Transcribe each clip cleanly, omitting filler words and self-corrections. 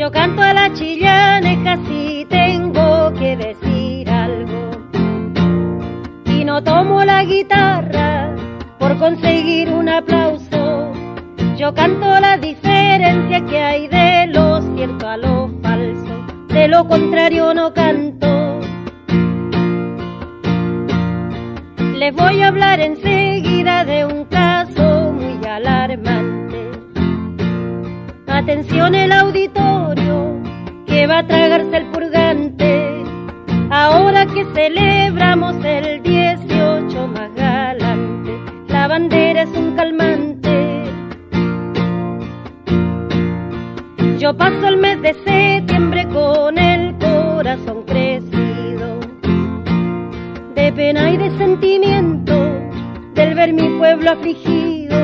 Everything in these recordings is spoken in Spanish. yo canto a la chillana, es casi tengo que decir algo. Y no tomo la guitarra por conseguir un aplauso, yo canto la diferencia que hay de lo cierto a lo falso, de lo contrario no canto. Les voy a hablar enseguida de un caso muy alarmante. Atención el auditorio que va a tragarse el purgante, ahora que celebramos el 18 más galante. La bandera es un calmante. Yo paso el mes de septiembre con el corazón crecido de pena y de sentimiento del ver mi pueblo afligido,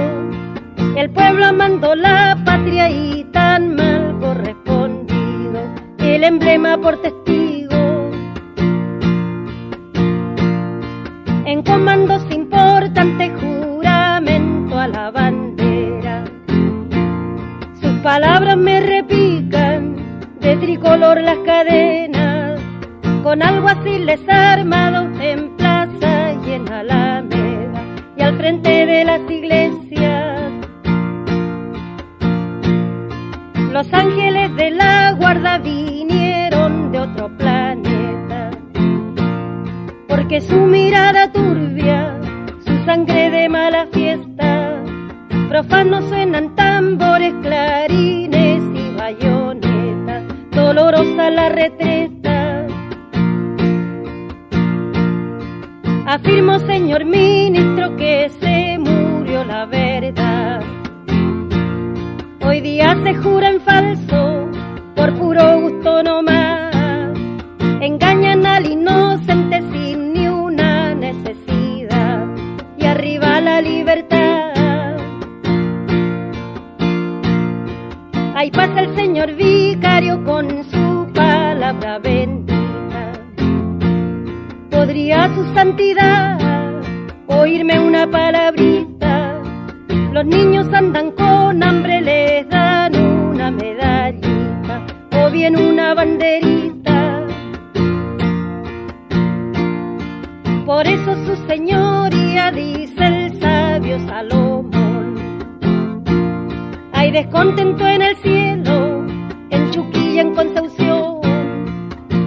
el pueblo amando la patria y tan mal correspondido, el emblema por testigo. En comandos importantes juramento a la bandera, sus palabras me repican de tricolor las cadenas, con alguaciles armados en plaza y en alameda y al frente de las iglesias. Los ángeles de la guarda vinieron de otro planeta, porque su mirada turbia, su sangre de mala fiesta, profanos suenan tambores, clarines y bayonetas, dolorosa la retreta. Afirmo, señor ministro, que se murió la verdad. Hoy día se jura en falso, por puro gusto nomás. Engañan al inocente sin ni una necesidad, y arriba la libertad. Ahí pasa el señor vicario con su palabra bendita. Podría su santidad oírme una palabrita. Los niños andan con hambre, les dan una medallita o bien una banderita. Por eso su señoría, dice el sabio Salomón, hay descontento en el cielo, en Chuquilla, en Concepción.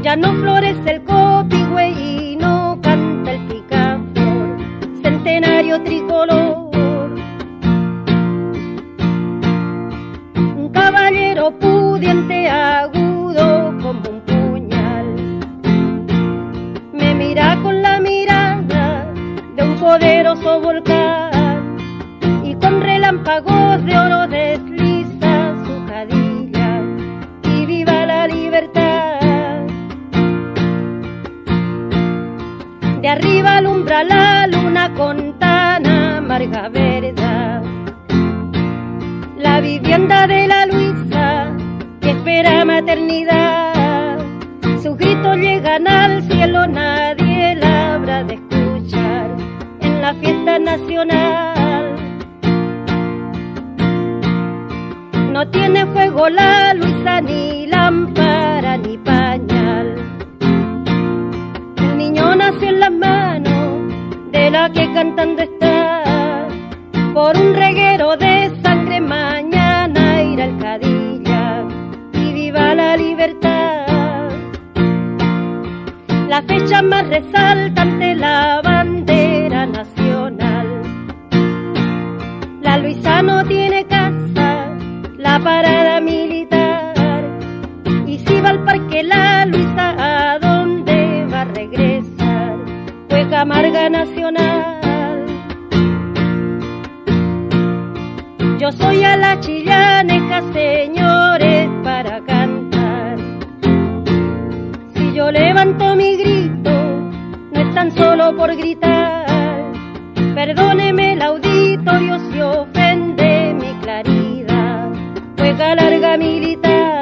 Ya no florece el copihue y no canta el picaflor, centenario tricolor. Caballero pudiente, agudo como un puñal, me mira con la mirada de un poderoso volcán, y con relámpagos de oro desliza su cadilla, y viva la libertad. De arriba alumbra la luna con tan amarga verdad, la vivienda de la Luisa que espera maternidad. Sus gritos llegan al cielo, nadie la habrá de escuchar en la fiesta nacional. No tiene fuego la Luisa, ni lámpara ni pañal. Un niño nació en las manos de la que cantando está, por un reguero de sangre mañana irá al Cadilla, y viva la libertad. La fecha más resaltante, la bandera nacional. La Luisa no tiene casa, la parada militar, y si va al parque la Luisa, ¿a dónde va a regresar? Fue Camarga nacional. Yo soy a la chillaneja, señores, para cantar. Si yo levanto mi grito, no es tan solo por gritar. Perdóneme el auditorio si ofende mi claridad, juega larga militar.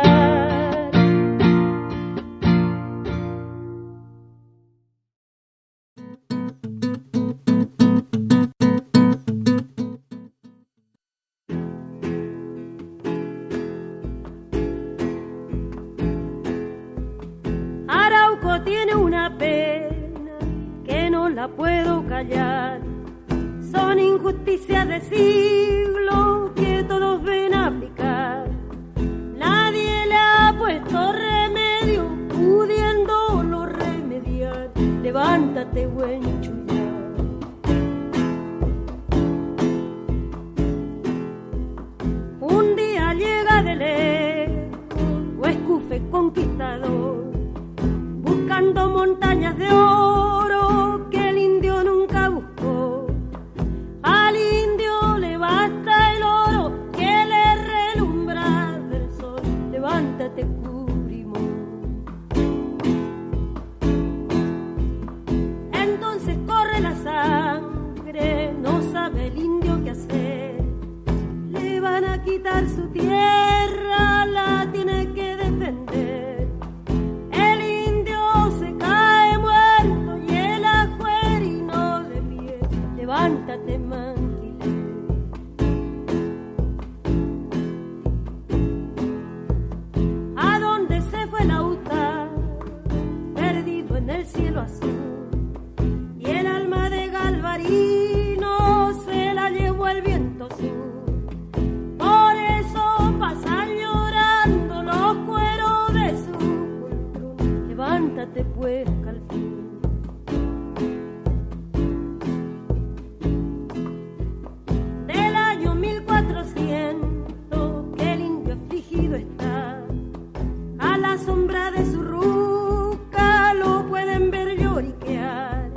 tiene una pena que no la puedo callar. Son injusticias de siglo que todos ven aplicar. Nadie le ha puesto remedio, pudiéndolo remediar. Levántate, buen chullá. Un día llega de lejos, o escufe conquistador, buscando montañas de oro que el indio nunca buscó. Al indio le basta el oro que le relumbra del sol. Levántate, Curimo. Entonces corre la sangre, no sabe el indio qué hacer. Le van a quitar su tierra, la tiene que defender. Levántate, manquilé. ¿A dónde se fue el autar? Perdido en el cielo azul. Y el alma de Galvarino se la llevó el viento sur. Por eso pasan llorando los cueros de su cultrón. Levántate, pues, Calfín. Sombra de su ruca lo pueden ver lloriquear.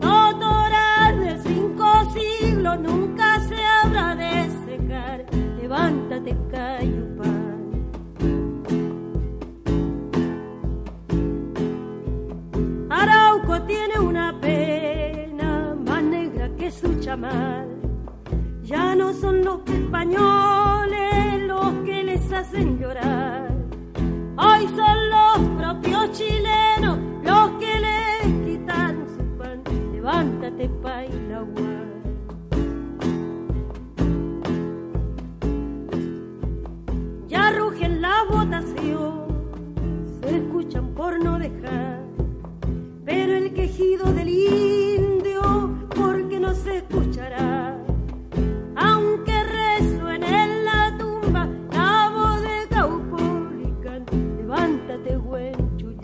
Doctoral de 5 siglos nunca se habrá de secar. Levántate, Cayupán. Arauco tiene una pena más negra que su chamal. Ya no son los españoles los que les hacen llorar. Hoy son los propios chilenos los que les quitan su pan. Levántate, Pailagua. Ya rugen la votación, se escuchan por no dejar, pero el quejido del indio, porque no se escuchará. Aunque resuene en la tumba la voz de Caupolicán, levántate, buen chullá.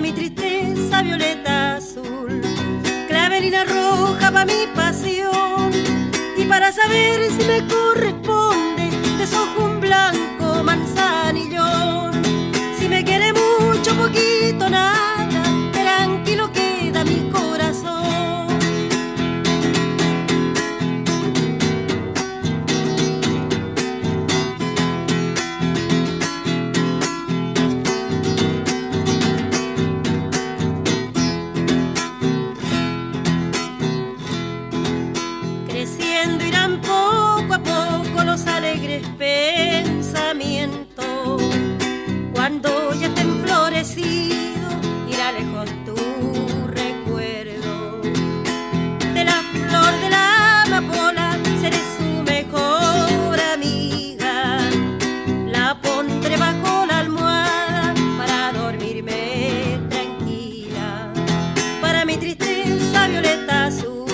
para mi tristeza violeta azul, clavelina roja para mi pasión, y para saber si me corresponde desojo un blanco manzanillón. Si me quiere mucho, poquito, nada, tranquilo queda mi corazón. Alegres pensamientos, cuando ya estén florecidos, irá lejos tu recuerdo. De la flor de la amapola seré su mejor amiga, la pondré bajo la almohada para dormirme tranquila. Para mi tristeza violeta azul,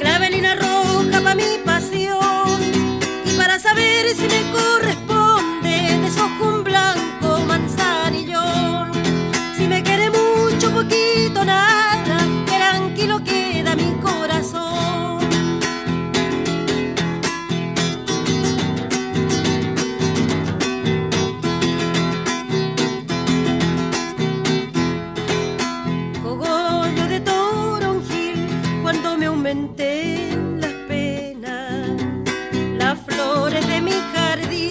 clavelina roja para mi pasión, saber si me corresponde desojo un blanco manzanillón. Si me quiere mucho, poquito, nada, tranquilo queda mi corazón. Cogollo de toronjil cuando me aumenté las penas, las flores de mi jardín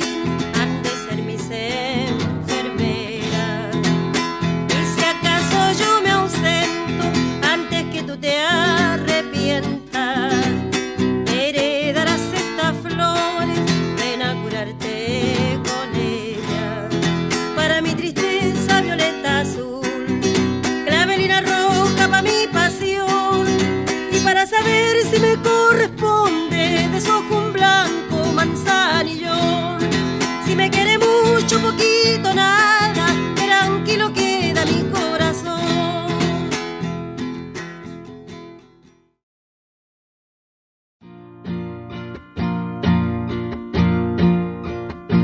han de ser mis enfermeras. Y si acaso yo me ausento antes que tú te arrepientas, heredarás estas flores, ven a curarte con ellas. Para mi tristeza violeta azul, clavelina roja para mi pasión, y para saber si me corresponde desojo un blanco manzanillón. Si me quiere mucho, poquito, nada, tranquilo queda mi corazón.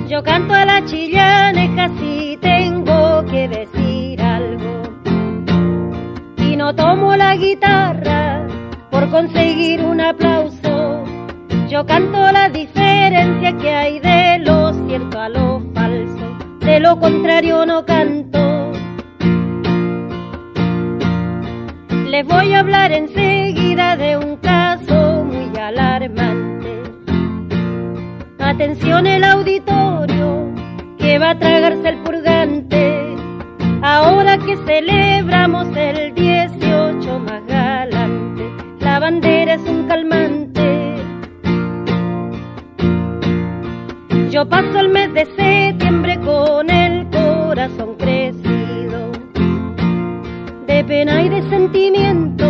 Yo canto a la chillaneja si tengo que decir algo, y no tomo la guitarra por conseguir un aplauso. Yo canto la diferencia que hay de lo cierto a lo falso, de lo contrario no canto. Les voy a hablar enseguida de un caso muy alarmante. Atención el auditorio que va a tragarse el purgante, ahora que celebramos el 18 más galante. La bandera es un calmante. Yo paso el mes de septiembre con el corazón crecido de pena y de sentimiento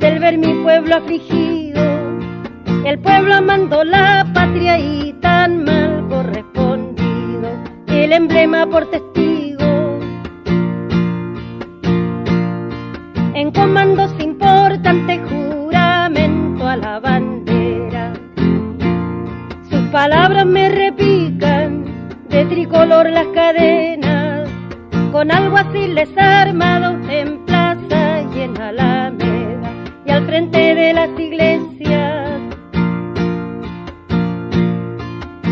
del ver mi pueblo afligido, el pueblo amando la patria y tan mal correspondido, el emblema por testigo. En comandos importantes juramento a la bandera, palabras me repican de tricolor las cadenas, con alguaciles armados en plaza y en alameda y al frente de las iglesias.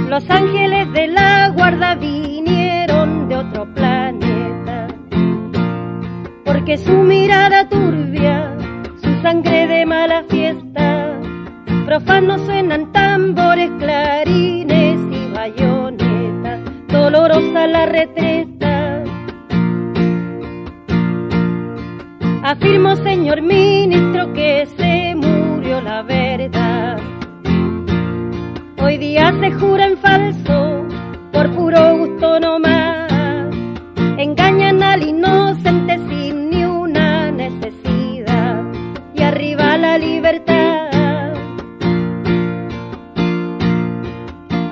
Los ángeles de la guarda vinieron de otro planeta, porque su mirada turbia, su sangre de mala fiesta, profanos suenan tambores, clarines y bayonetas, dolorosa la retreta. Afirmo, señor ministro, que se murió la verdad. Hoy día se jura en falso, por puro gusto nomás. Engañan al inocente sin ni una necesidad, y arriba la libertad.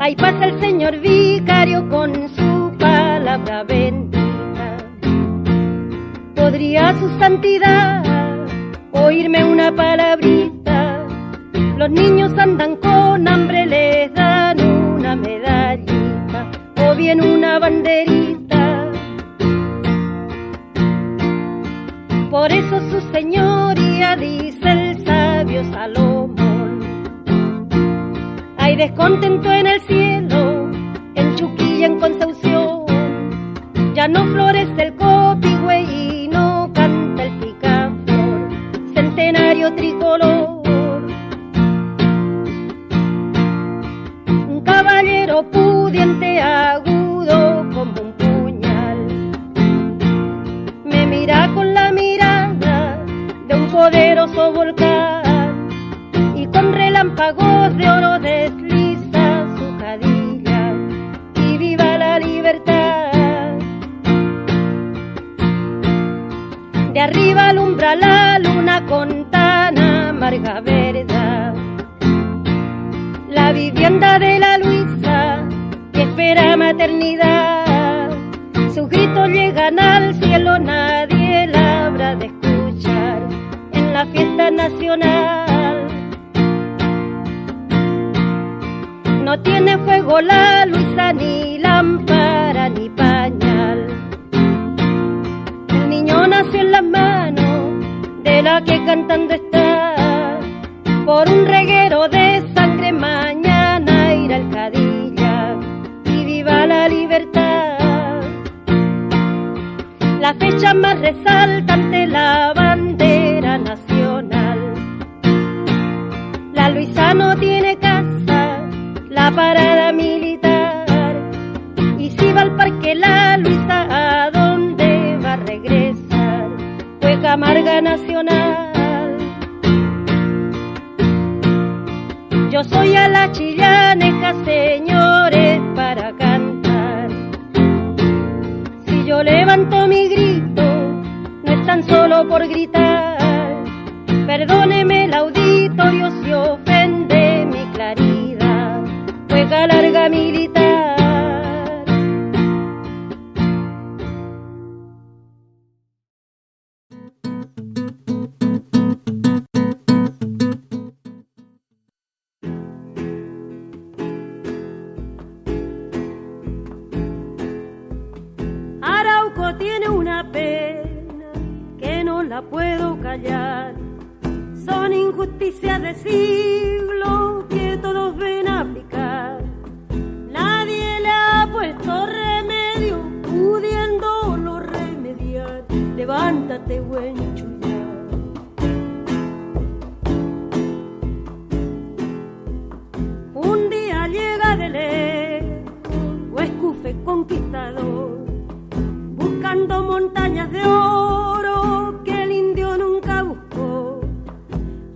Ahí pasa el señor vicario con su palabra bendita. Podría su santidad oírme una palabrita. Los niños andan con hambre, les dan una medallita o bien una banderita. hizo su señoría, dice el sabio Salomón. Hay descontento en el cielo, en Chuquilla, en Concepción. Ya no florece el copihue y no canta el picaflor, centenario tricolor. Un caballero pudiente, agudo como un puñal, me mira con la mirada de un poderoso volcán, y con relámpagos de oro desliza su cadilla, y viva la libertad. De arriba alumbra la luna con tan amarga verdad la vivienda de la Luisa, que espera maternidad. Sus gritos llegan al cielo, nadie la habrá de escuchar en la fiesta nacional. No tiene fuego la Luisa, ni lámpara, ni pañal. El niño nació en las manos de la que cantando está, por un reguero de sangre mañana irá al Cadilla, y viva la libertad. La fecha más resaltante, la bandera nacional. La Luisa no tiene casa, la parada militar, y si va al parque la Luisa, ¿a dónde va a regresar? Fue Camarga nacional. Yo soy a la chillaneja, señores, para cantar. Si yo levanto mi grito, no es tan solo por gritar. Perdóneme el auditorio si ofende mi claridad, juega larga militar. Tiene una pena que no la puedo callar. Son injusticias de siglo que todos ven aplicar. Nadie le ha puesto remedio, pudiéndolo remediar. Levántate, buen chula. Un día llega de lejos Huescufe conquistador, buscando montañas de oro que el indio nunca buscó.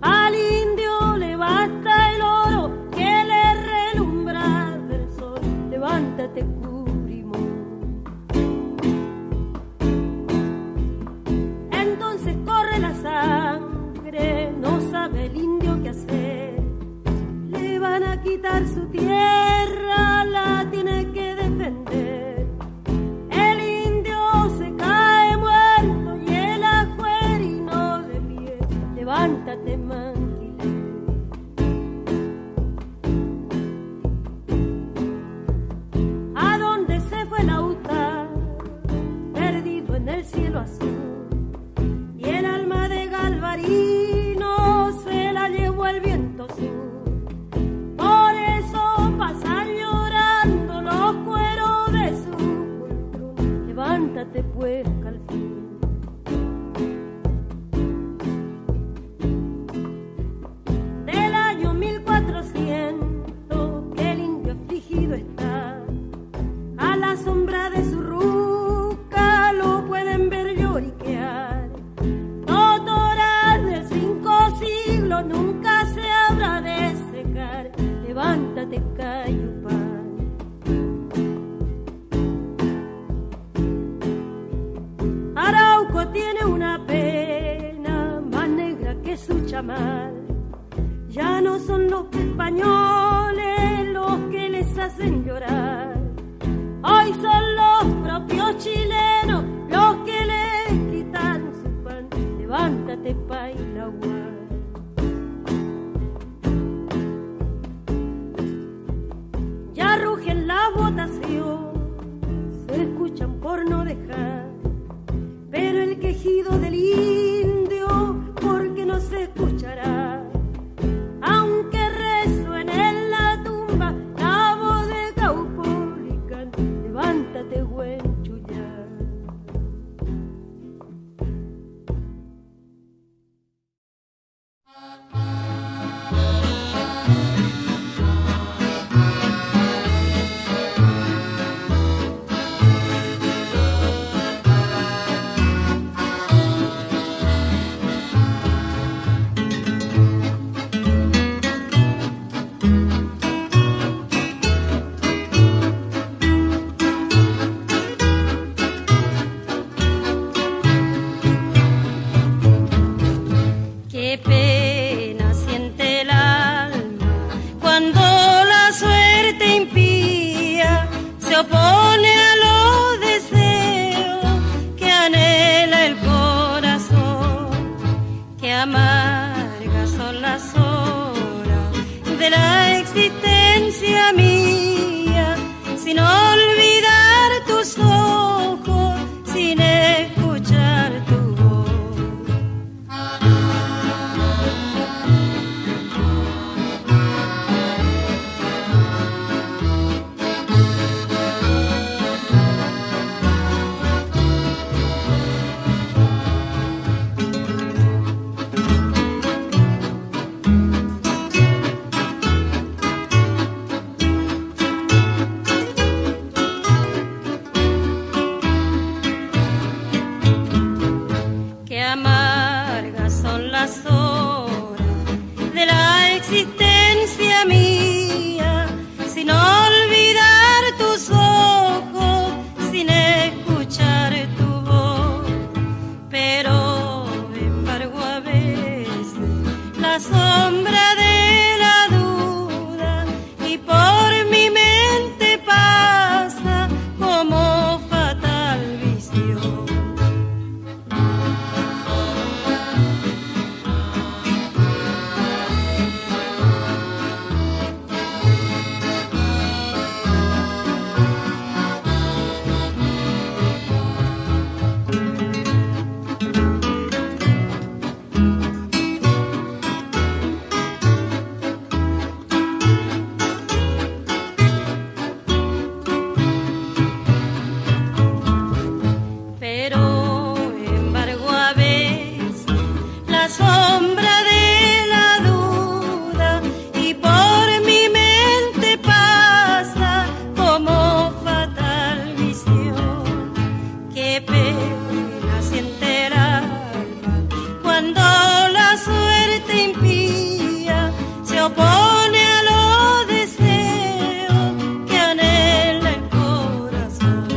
Al indio le basta el oro que le relumbra del sol. Levántate, Cubrimón. Entonces corre la sangre, no sabe el indio qué hacer. Le van a quitar su tierra, la tiene que defender. Levántate, manquilé. ¿A dónde se fue el autar, perdido en el cielo azul? Y el alma de Galvarino se la llevó el viento sur. Por eso pasan llorando los cueros de su cultura. Levántate, pues, Calfín. Sombra de su ruca lo pueden ver lloriquear. Doctoras de 5 siglos nunca se habrá de secar. Levántate, Cayupán. Arauco tiene una pena más negra que su chamal. Ya no son los españoles los que les hacen llorar. Hoy son los propios chilenos los que le quitan su pan. Levántate, Pailagua. Ya rugen la votación, se escuchan por no dejar, pero el quejido del indio vida mía, sin olvidar tus ojos, sin escuchar tu existencia mía, sin olvidar tus ojos, sin escuchar tu voz. Pero, embargo, a veces la sombra de la duda y por mi mente pasa como fatal visión. Sombra de la duda y por mi mente pasa como fatal visión. Qué pena siente el alma cuando la suerte impía se opone a los deseos que anhela el corazón.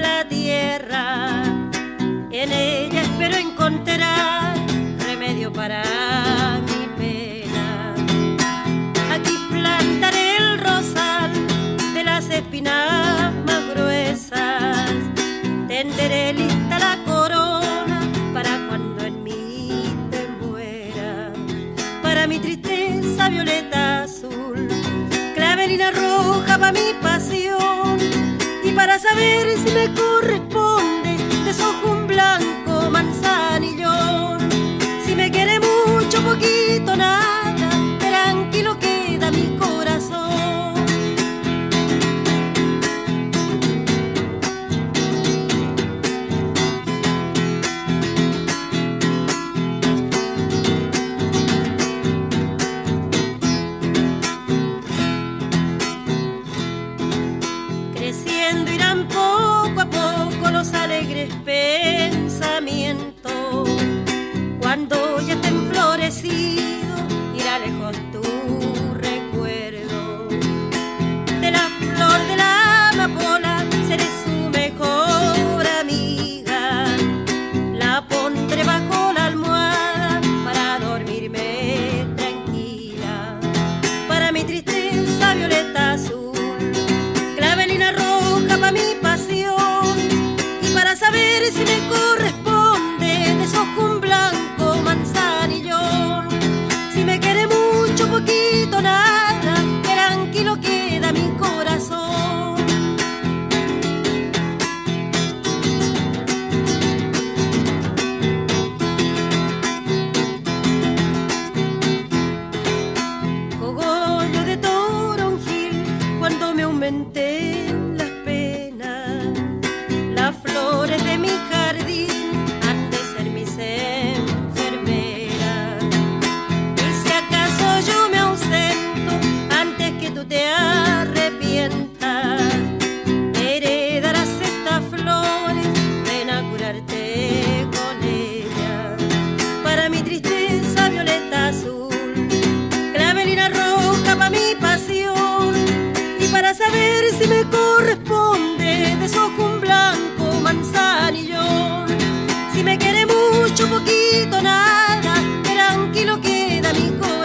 La tierra, en ella espero encontrar remedio para mi pena. Aquí plantaré el rosal de las espinas más gruesas, tenderé lista la corona para cuando en mí te muera. Para mi tristeza violeta azul, clavelina roja para mi pasión, y para saber si me corresponde desojo un blanco manzanillón. Si me quiere mucho, poquito, nada, tranquilo queda mi corazón. Alegres pensamientos, cuando ya estén florecidos, irá lejos tu recuerdo. De la flor de la amapola seré su mejor amiga, la pondré bajo la almohada para dormirme tranquila. Para mi tristeza violeta azul, clavelina roja para mi pasión, saber si me corresponde desojo un blanco manzanillón. Si me quiere mucho, poquito, nada, tranquilo queda mi corazón. Cogollo de toronjil cuando me aumenté las penas, las flores de mi jardín han de ser mis enfermeras. Y si acaso yo me ausento antes que tú te arrepientas, heredarás estas flores, ven a curarte con ellas. Para mi tristeza violeta azul, clavelina roja para mi pasión, y para saber si me corresponde desojo un blanco manzanillón. Si me quiere mucho, poquito, nada, tranquilo queda mi corazón.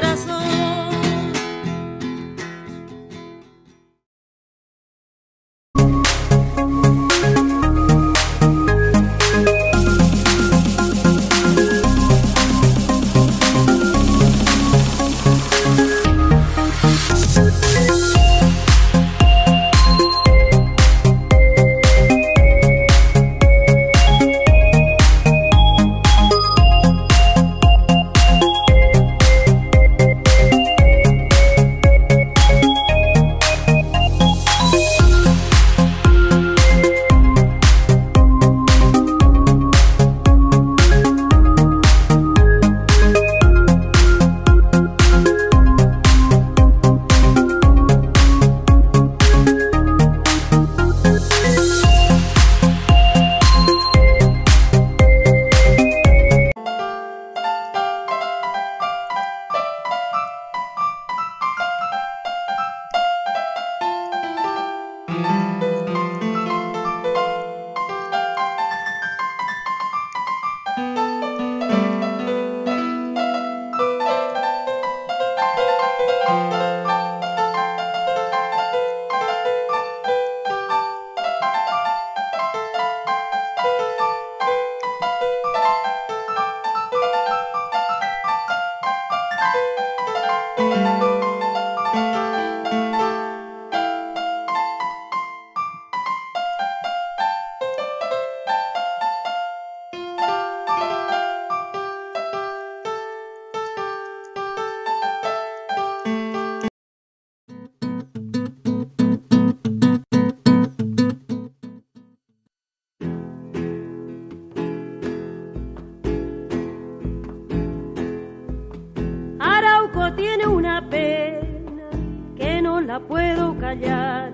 Tiene una pena que no la puedo callar.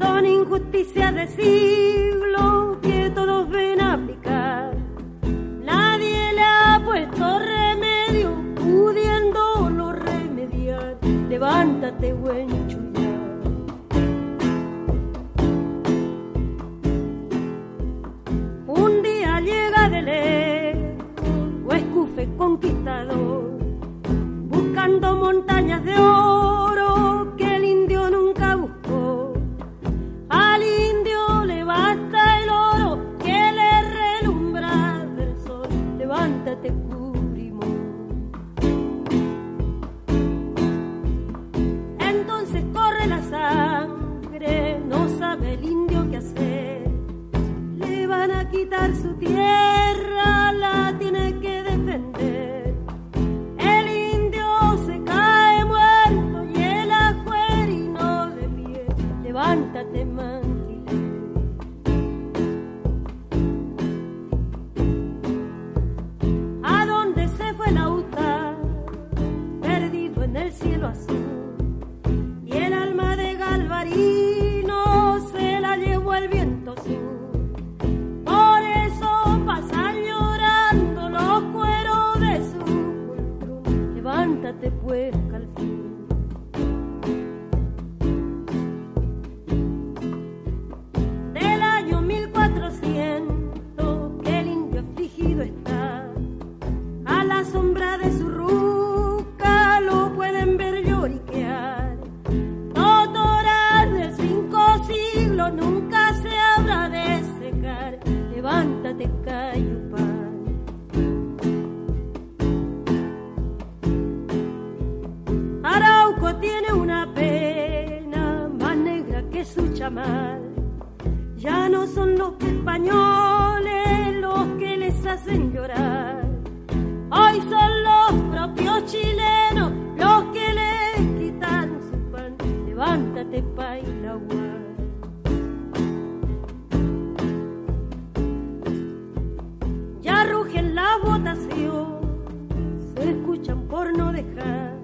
Son injusticias de siglo que todos ven aplicar. Nadie le ha puesto remedio, pudiéndolo remediar. Levántate, buen chulá. Un día llega de lejos Huescufe conquistador, buscando montañas de oro que el indio nunca buscó. Al indio le basta el oro que le relumbra del sol. Levántate, Curimo. Entonces corre la sangre, no sabe el indio qué hacer. Le van a quitar su tierra, la tiene que defender. Levántate, manquilé. ¿A dónde se fue el autar? Perdido en el cielo azul. Y el alma de Galvarino se la llevó el viento sur. Por eso pasan llorando los cueros de su cultura. Levántate, pues, Calfín. Sombra de su ruca lo pueden ver lloriquear. Totoras de 5 siglos nunca se habrá de secar. Levántate, Cayupán. Arauco tiene una pena más negra que su chamal. Ya no son los españoles los que les hacen llorar. Hoy son los propios chilenos los que le quitan su pan. Levántate, Pailagua. Ya rugen la votación, se escuchan por no dejar,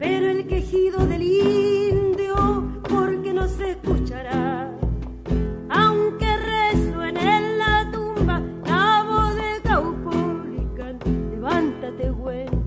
pero el quejido del indio, porque no se escuchará. Aunque resuene en la tumba, levántate, güey.